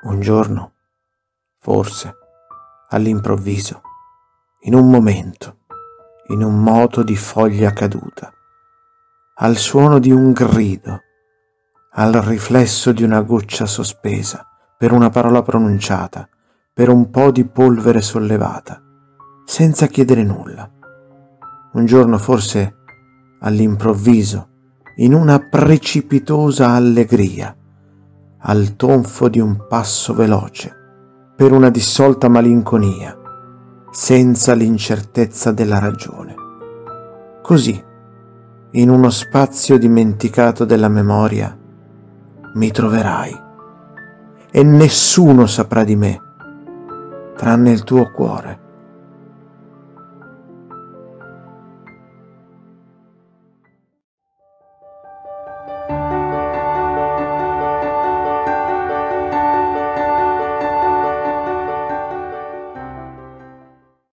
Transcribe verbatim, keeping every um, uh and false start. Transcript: Un giorno, forse, all'improvviso, in un momento, in un moto di foglia caduta, al suono di un grido, al riflesso di una goccia sospesa, per una parola pronunciata, per un po' di polvere sollevata, senza chiedere nulla. Un giorno, forse, all'improvviso, in una precipitosa allegria, al tonfo di un passo veloce, per una dissolta malinconia, senza l'incertezza della ragione. Così, in uno spazio dimenticato della memoria, mi troverai, e nessuno saprà di me, tranne il tuo cuore.